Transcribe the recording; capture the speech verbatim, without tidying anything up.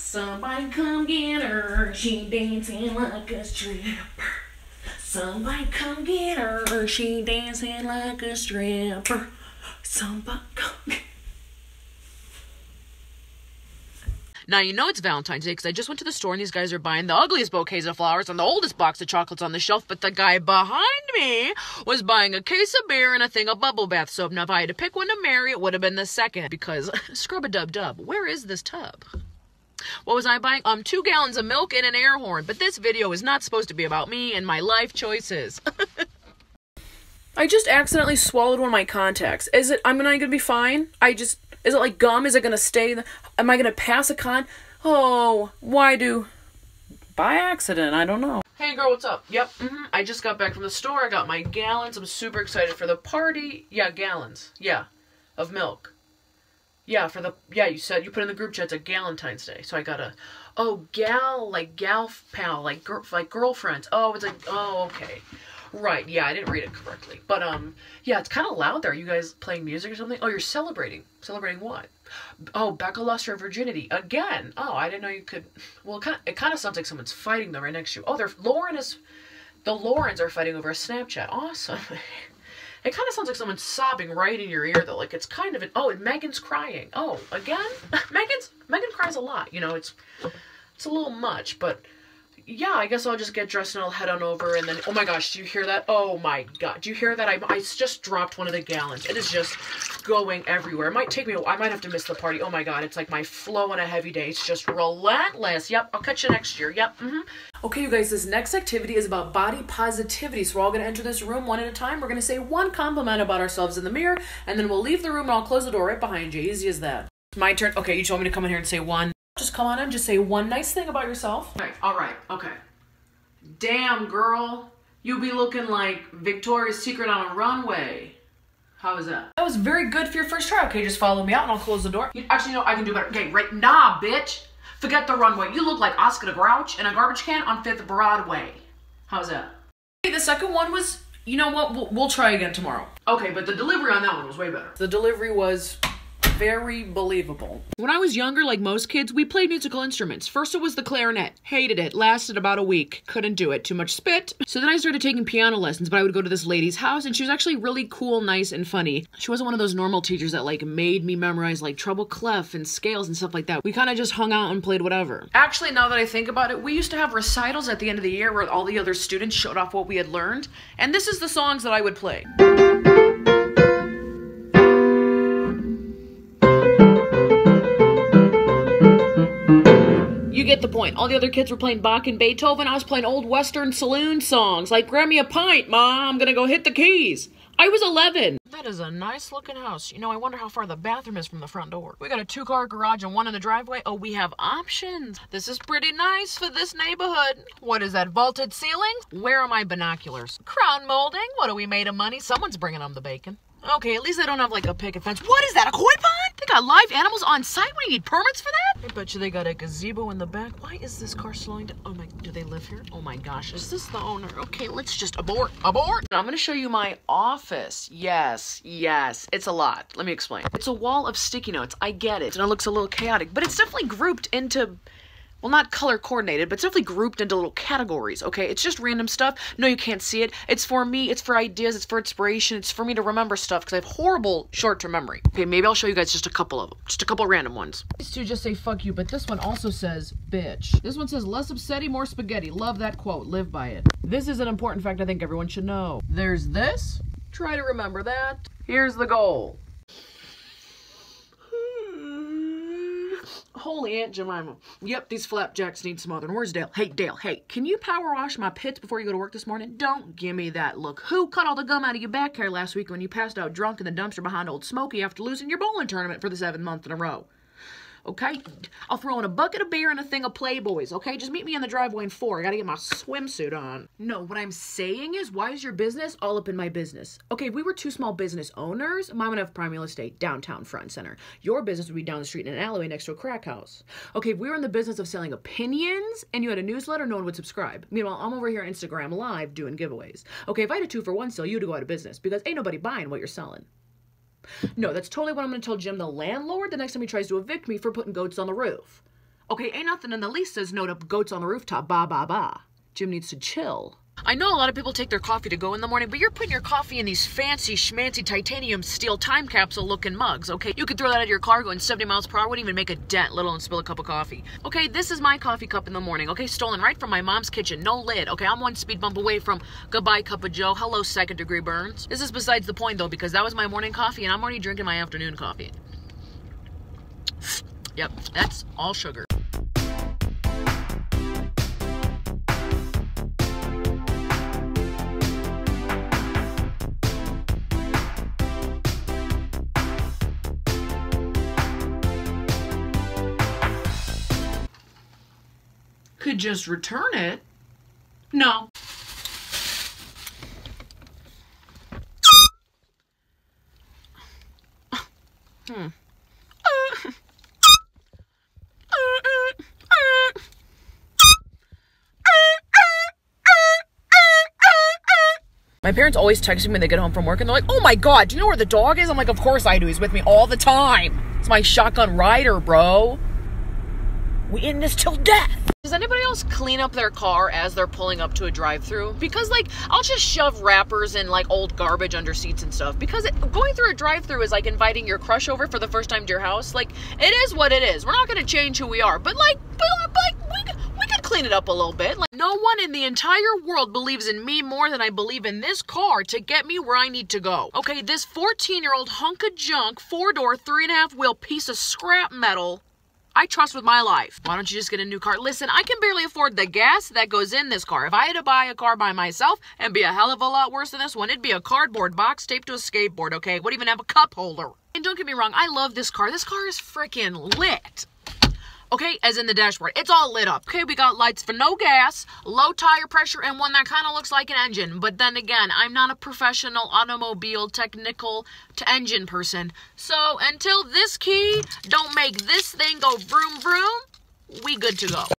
Somebody come get her, she dancing like a stripper. Somebody come get her, she dancing like a stripper. Somebody come get her. Now, you know it's Valentine's Day because I just went to the store and these guys are buying the ugliest bouquets of flowers and the oldest box of chocolates on the shelf, but the guy behind me was buying a case of beer and a thing of bubble bath soap. Now, if I had to pick one to marry, it would have been the second because scrub-a-dub-dub, where is this tub? What was I buying? Um, two gallons of milk and an air horn, but this video is not supposed to be about me and my life choices. I just accidentally swallowed one of my contacts. Is it, I'm not gonna be fine? I just... Is it like gum? Is it going to stay? Am I going to pass a con? Oh, why do... By accident, I don't know. Hey girl, what's up? Yep, mm-hmm. I just got back from the store. I got my gallons. I'm super excited for the party. Yeah, gallons. Yeah, of milk. Yeah, for the... Yeah, you said... You put in the group chat, it's a Galentine's Day. So I got a... Oh, gal, like gal pal, like, gir like girlfriends. Oh, it's like... Oh, okay. Right, yeah, I didn't read it correctly. But, um, yeah, it's kind of loud there. Are you guys playing music or something? Oh, you're celebrating. Celebrating what? Oh, baccalaureate virginity. Again. Oh, I didn't know you could... Well, it kind of, it kind of sounds like someone's fighting them right next to you. Oh, they're... Lauren is... The Laurens are fighting over a Snapchat. Awesome. It kind of sounds like someone's sobbing right in your ear, though. Like, it's kind of an... Oh, and Megan's crying. Oh, again? Megan's... Megan cries a lot. You know, it's... It's a little much, but... Yeah, I guess I'll just get dressed and I'll head on over and then... Oh my gosh, do you hear that? Oh my god, do you hear that? I, I just dropped one of the gallons. It is just going everywhere. It might take me... I might have to miss the party. Oh my god, it's like my flow on a heavy day. It's just relentless. Yep, I'll catch you next year. Yep, mm-hmm. Okay, you guys, this next activity is about body positivity. So we're all going to enter this room one at a time. We're going to say one compliment about ourselves in the mirror and then we'll leave the room and I'll close the door right behind you. Easy as that. My turn. Okay, you told me to come in here and say one. Just come on in, just say one nice thing about yourself. All right, all right, okay. Damn, girl, you be looking like Victoria's Secret on a runway. How was that? That was very good for your first try. Okay, just follow me out and I'll close the door. You, actually, no, I can do better. Okay, right, nah, bitch. Forget the runway. You look like Oscar the Grouch in a garbage can on Fifth Broadway. How's that? Okay, the second one was, you know what, we'll, we'll try again tomorrow. Okay, but the delivery on that one was way better. The delivery was... very believable. When I was younger, like most kids, we played musical instruments. First it was the clarinet. Hated it. Lasted about a week. Couldn't do it. Too much spit. So then I started taking piano lessons, but I would go to this lady's house and she was actually really cool, nice, and funny. She wasn't one of those normal teachers that like made me memorize like treble clef and scales and stuff like that. We kind of just hung out and played whatever. Actually, now that I think about it, we used to have recitals at the end of the year where all the other students showed off what we had learned. And this is the songs that I would play. You get the point. All the other kids were playing Bach and Beethoven. I was playing old Western saloon songs like "Grab Me a Pint, Ma, I'm gonna go hit the keys." I was eleven. That is a nice looking house. You know, I wonder how far the bathroom is from the front door. We got a two car garage and one in the driveway. Oh, we have options. This is pretty nice for this neighborhood. What is that, vaulted ceiling? Where are my binoculars? Crown molding? What are we made of money? Someone's bringing home the bacon. Okay, at least they don't have like a picket fence. What is that, a koi pond? They got live animals on site? We need permits for that? I bet you they got a gazebo in the back. Why is this car slowing down? Oh my, do they live here? Oh my gosh, is this the owner? Okay, let's just abort, abort. I'm gonna show you my office. Yes, yes, it's a lot. Let me explain. It's a wall of sticky notes, I get it. And it looks a little chaotic, but it's definitely grouped into... Well, not color coordinated, but it's definitely grouped into little categories, okay? It's just random stuff. No, you can't see it. It's for me. It's for ideas. It's for inspiration. It's for me to remember stuff because I have horrible short-term memory. Okay, maybe I'll show you guys just a couple of them. Just a couple random ones. These two just say, fuck you, but this one also says, bitch. This one says, less upsetty, more spaghetti. Love that quote. Live by it. This is an important fact I think everyone should know. There's this. Try to remember that. Here's the goal. Holy Aunt Jemima. Yep, these flapjacks need smothering. Where's Dale? Hey, Dale, hey, can you power wash my pits before you go to work this morning? Don't give me that look. Who cut all the gum out of your back hair last week when you passed out drunk in the dumpster behind Old Smokey after losing your bowling tournament for the seventh month in a row? Okay? I'll throw in a bucket of beer and a thing of Playboys, okay? Just meet me in the driveway in four. I gotta get my swimsuit on. No, what I'm saying is, why is your business all up in my business? Okay, we were two small business owners. Mine would have prime real estate, downtown front and center. Your business would be down the street in an alleyway next to a crack house. Okay, if we were in the business of selling opinions and you had a newsletter, no one would subscribe. Meanwhile, I'm over here on Instagram Live doing giveaways. Okay, if I had a two-for-one sale, you'd go out of business because ain't nobody buying what you're selling. No, that's totally what I'm going to tell Jim the landlord the next time he tries to evict me for putting goats on the roof. Okay, ain't nothing in the least says no to goats on the rooftop, ba ba ba. Jim needs to chill. I know a lot of people take their coffee to go in the morning, but you're putting your coffee in these fancy schmancy titanium steel time capsule looking mugs, okay? You could throw that out of your car going seventy miles per hour, wouldn't even make a dent, let alone spill a cup of coffee. Okay, this is my coffee cup in the morning, okay? Stolen right from my mom's kitchen, no lid, okay? I'm one speed bump away from goodbye cup of joe, hello second degree burns. This is besides the point though, because that was my morning coffee and I'm already drinking my afternoon coffee. Yep, that's all sugar. Could just return it. No. Hmm. My parents always text me when they get home from work and they're like, oh my God, do you know where the dog is? I'm like, of course I do. He's with me all the time. It's my shotgun rider, bro. We in this till death. Does anybody else clean up their car as they're pulling up to a drive-through? Because, like, I'll just shove wrappers and, like, old garbage under seats and stuff. Because it, going through a drive-through is like inviting your crush over for the first time to your house. Like, it is what it is. We're not going to change who we are. But, like, but, like we, we could clean it up a little bit. Like, no one in the entire world believes in me more than I believe in this car to get me where I need to go. Okay, this fourteen-year-old hunk of junk, four-door, three-and-a-half-wheel piece of scrap metal I trust with my life. Why don't you just get a new car? Listen, I can barely afford the gas that goes in this car. If I had to buy a car by myself and be a hell of a lot worse than this one, it'd be a cardboard box taped to a skateboard, okay? It wouldn't even have a cup holder. And don't get me wrong, I love this car. This car is freaking lit. Okay, as in the dashboard. It's all lit up. Okay, we got lights for no gas, low tire pressure, and one that kind of looks like an engine. But then again, I'm not a professional automobile technical to engine person. So until this key don't make this thing go vroom vroom, we good to go.